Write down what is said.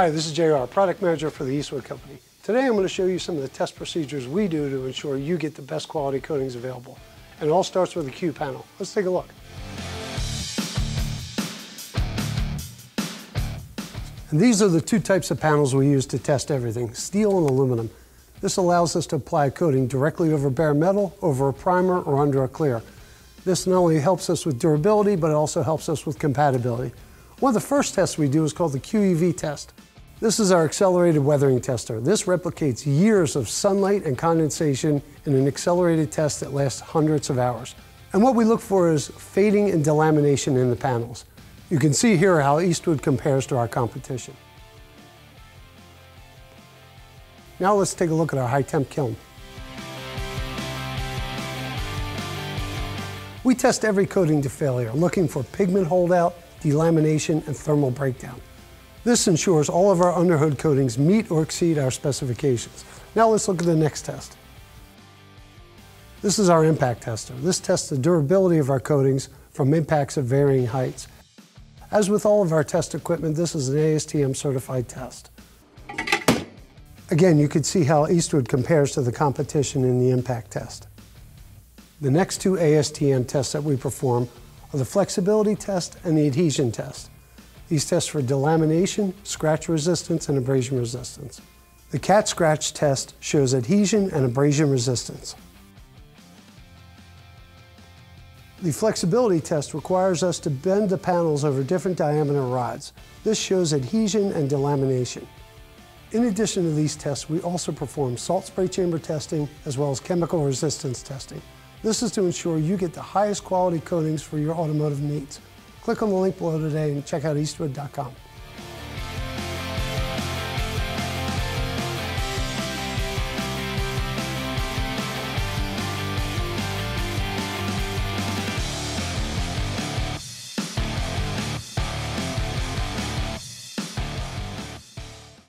Hi, this is JR, product manager for the Eastwood Company. Today I'm going to show you some of the test procedures we do to ensure you get the best quality coatings available. And it all starts with the Q panel. Let's take a look. And these are the two types of panels we use to test everything, steel and aluminum. This allows us to apply a coating directly over bare metal, over a primer, or under a clear. This not only helps us with durability, but it also helps us with compatibility. One of the first tests we do is called the QEV test. This is our accelerated weathering tester. This replicates years of sunlight and condensation in an accelerated test that lasts hundreds of hours. And what we look for is fading and delamination in the panels. You can see here how Eastwood compares to our competition. Now let's take a look at our high temp kiln. We test every coating to failure, looking for pigment holdout, delamination, and thermal breakdown. This ensures all of our underhood coatings meet or exceed our specifications. Now let's look at the next test. This is our impact tester. This tests the durability of our coatings from impacts of varying heights. As with all of our test equipment, this is an ASTM certified test. Again, you can see how Eastwood compares to the competition in the impact test. The next two ASTM tests that we perform are the flexibility test and the adhesion test. These test for delamination, scratch resistance, and abrasion resistance. The cat scratch test shows adhesion and abrasion resistance. The flexibility test requires us to bend the panels over different diameter rods. This shows adhesion and delamination. In addition to these tests, we also perform salt spray chamber testing as well as chemical resistance testing. This is to ensure you get the highest quality coatings for your automotive needs. Click on the link below today and check out eastwood.com.